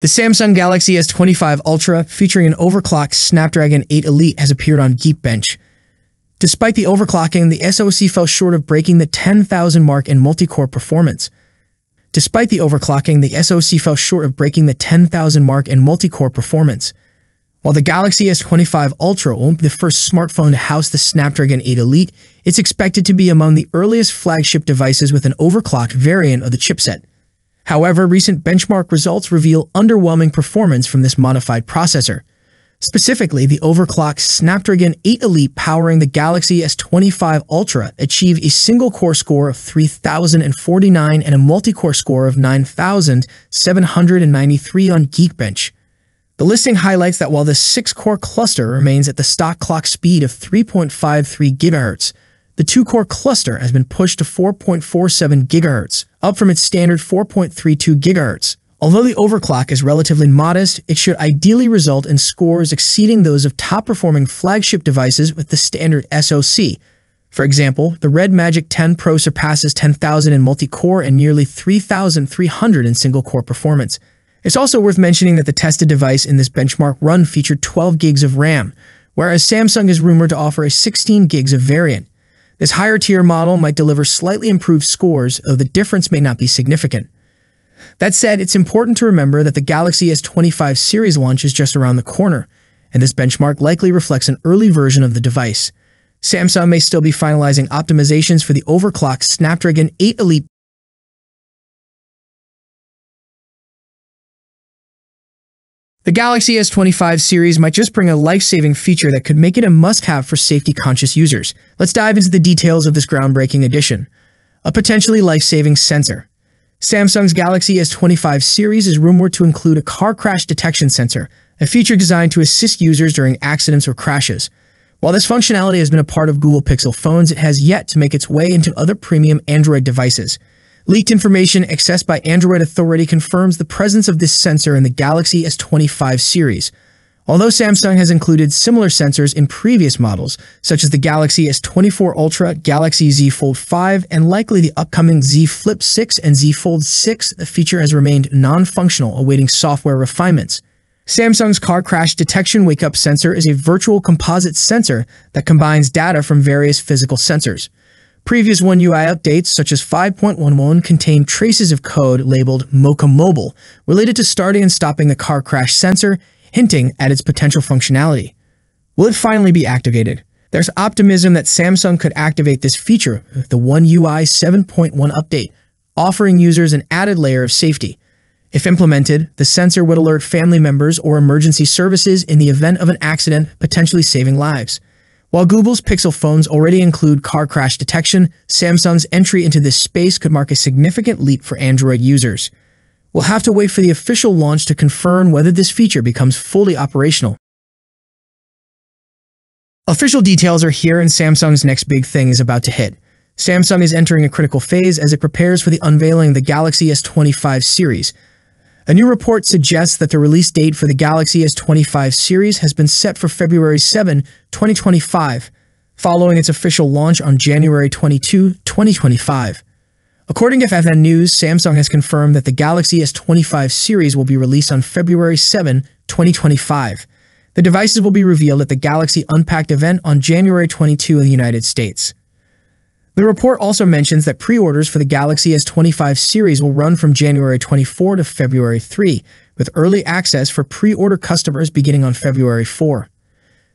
The Samsung Galaxy S25 Ultra, featuring an overclocked Snapdragon 8 Elite, has appeared on Geekbench. Despite the overclocking, the SoC fell short of breaking the 10,000 mark in multi-core performance. While the Galaxy S25 Ultra won't be the first smartphone to house the Snapdragon 8 Elite, it's expected to be among the earliest flagship devices with an overclocked variant of the chipset. However, recent benchmark results reveal underwhelming performance from this modified processor. Specifically, the overclocked Snapdragon 8 Elite powering the Galaxy S25 Ultra achieved a single-core score of 3,049 and a multi-core score of 9,793 on Geekbench. The listing highlights that while the 6-core cluster remains at the stock clock speed of 3.53 GHz, the 2-core cluster has been pushed to 4.47 GHz, up from its standard 4.32 GHz. Although the overclock is relatively modest, it should ideally result in scores exceeding those of top-performing flagship devices with the standard SoC. For example, the Red Magic 10 Pro surpasses 10,000 in multi-core and nearly 3,300 in single-core performance. It's also worth mentioning that the tested device in this benchmark run featured 12 gigs of RAM, whereas Samsung is rumored to offer a 16 gigs of variant. This higher-tier model might deliver slightly improved scores, though the difference may not be significant. That said, it's important to remember that the Galaxy S25 series launch is just around the corner, and this benchmark likely reflects an early version of the device. Samsung may still be finalizing optimizations for the overclocked Snapdragon 8 Elite. The Galaxy S25 series might just bring a life-saving feature that could make it a must-have for safety-conscious users. Let's dive into the details of this groundbreaking addition. A potentially life-saving sensor. Samsung's Galaxy S25 series is rumored to include a car crash detection sensor, a feature designed to assist users during accidents or crashes. While this functionality has been a part of Google Pixel phones, it has yet to make its way into other premium Android devices. Leaked information accessed by Android Authority confirms the presence of this sensor in the Galaxy S25 series. Although Samsung has included similar sensors in previous models, such as the Galaxy S24 Ultra, Galaxy Z Fold 5, and likely the upcoming Z Flip 6 and Z Fold 6, the feature has remained non-functional, awaiting software refinements. Samsung's car crash detection wake-up sensor is a virtual composite sensor that combines data from various physical sensors. Previous One UI updates, such as 5.11, contain traces of code labeled Mocha Mobile, related to starting and stopping the car crash sensor, hinting at its potential functionality. Will it finally be activated? There's optimism that Samsung could activate this feature with the One UI 7.1 update, offering users an added layer of safety. If implemented, the sensor would alert family members or emergency services in the event of an accident, potentially saving lives. While Google's Pixel phones already include car crash detection, Samsung's entry into this space could mark a significant leap for Android users. We'll have to wait for the official launch to confirm whether this feature becomes fully operational. Official details are here, and Samsung's next big thing is about to hit. Samsung is entering a critical phase as it prepares for the unveiling of the Galaxy S25 series. A new report suggests that the release date for the Galaxy S25 series has been set for February 7, 2025, following its official launch on January 22, 2025. According to FN News, Samsung has confirmed that the Galaxy S25 series will be released on February 7, 2025. The devices will be revealed at the Galaxy Unpacked event on January 22 in the United States. The report also mentions that pre-orders for the Galaxy S25 series will run from January 24 to February 3, with early access for pre-order customers beginning on February 4.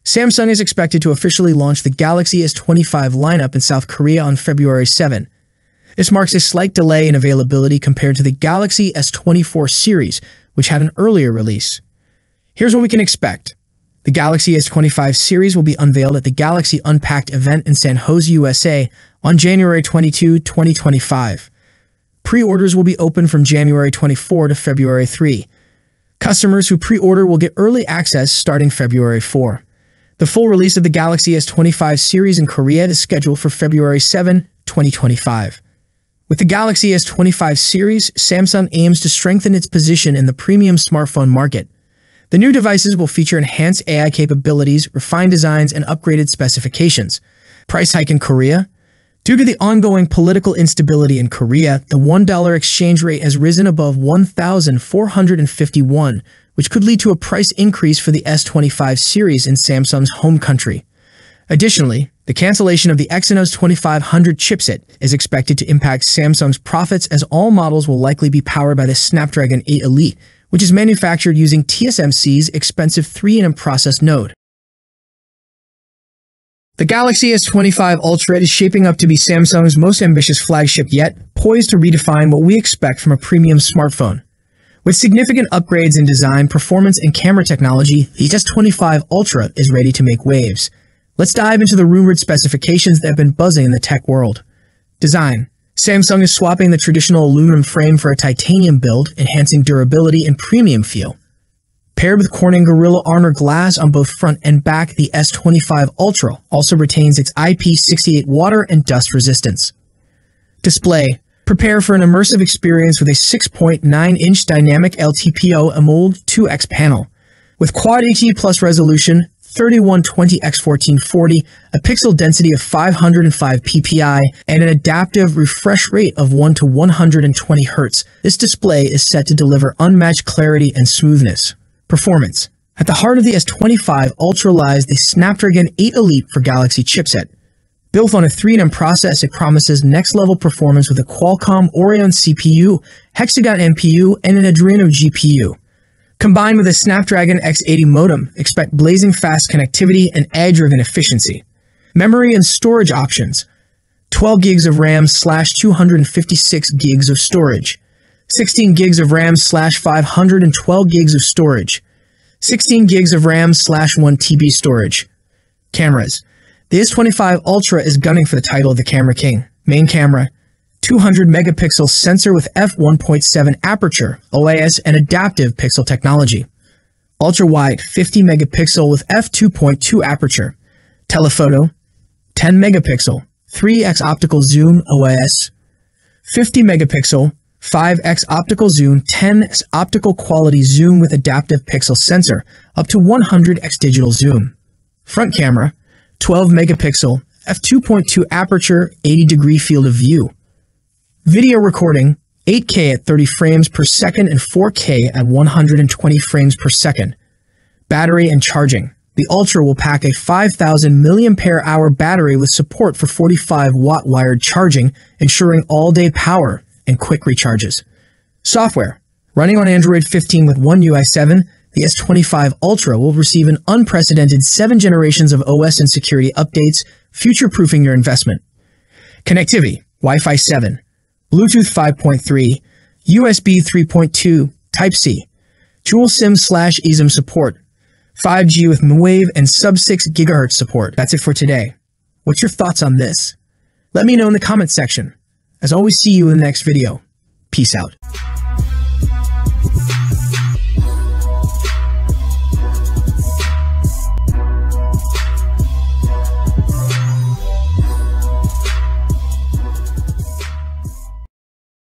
Samsung is expected to officially launch the Galaxy S25 lineup in South Korea on February 7. This marks a slight delay in availability compared to the Galaxy S24 series, which had an earlier release. Here's what we can expect. The Galaxy S25 series will be unveiled at the Galaxy Unpacked event in San Jose, USA, on January 22, 2025. Pre-orders will be open from January 24 to February 3. Customers who pre-order will get early access starting February 4. The full release of the Galaxy S25 series in Korea is scheduled for February 7, 2025. With the Galaxy S25 series, Samsung aims to strengthen its position in the premium smartphone market. The new devices will feature enhanced AI capabilities, refined designs, and upgraded specifications. Price hike in Korea? Due to the ongoing political instability in Korea, the $1 exchange rate has risen above 1,451, which could lead to a price increase for the S25 series in Samsung's home country. Additionally, the cancellation of the Exynos 2500 chipset is expected to impact Samsung's profits, as all models will likely be powered by the Snapdragon 8 Elite, which is manufactured using TSMC's expensive 3nm process node. The Galaxy S25 Ultra is shaping up to be Samsung's most ambitious flagship yet, poised to redefine what we expect from a premium smartphone. With significant upgrades in design, performance, and camera technology, the S25 Ultra is ready to make waves. Let's dive into the rumored specifications that have been buzzing in the tech world. Design. Samsung is swapping the traditional aluminum frame for a titanium build, enhancing durability and premium feel. Paired with Corning Gorilla Armor glass on both front and back, the S25 Ultra also retains its IP68 water and dust resistance. Display. Prepare for an immersive experience with a 6.9-inch dynamic LTPO AMOLED 2X panel. With Quad HD Plus resolution, 3120x1440, a pixel density of 505 ppi, and an adaptive refresh rate of 1 to 120 Hz. This display is set to deliver unmatched clarity and smoothness. Performance. At the heart of the S25 Ultra lies the Snapdragon 8 Elite for Galaxy chipset. Built on a 3nm process, it promises next-level performance with a Qualcomm Orion CPU, Hexagon MPU, and an Adreno GPU. Combined with a Snapdragon X80 modem, expect blazing fast connectivity and edge-driven efficiency. Memory and storage options. 12 gigs of RAM / 256 gigs of storage. 16 gigs of RAM / 512 gigs of storage. 16 gigs of RAM / 1 TB storage. Cameras. The S25 Ultra is gunning for the title of the camera king. Main camera. 200-megapixel sensor with f1.7 aperture, OIS, and adaptive pixel technology. Ultra-wide 50-megapixel with f2.2 aperture. Telephoto 10-megapixel, 3x optical zoom, OIS. 50-megapixel, 5x optical zoom, 10x optical quality zoom with adaptive pixel sensor, up to 100x digital zoom. Front camera 12-megapixel, f2.2 aperture, 80-degree field of view. Video recording, 8K at 30 frames per second and 4K at 120 frames per second. Battery and charging. The Ultra will pack a 5,000 mAh battery with support for 45-watt wired charging, ensuring all-day power and quick recharges. Software. Running on Android 15 with One UI 7, the S25 Ultra will receive an unprecedented 7 generations of OS and security updates, future-proofing your investment. Connectivity. Wi-Fi 7. Bluetooth 5.3, USB 3.2, Type-C, dual SIM / eSIM support, 5G with mmWave and sub-6 GHz support. That's it for today. What's your thoughts on this? Let me know in the comments section. As always, see you in the next video. Peace out.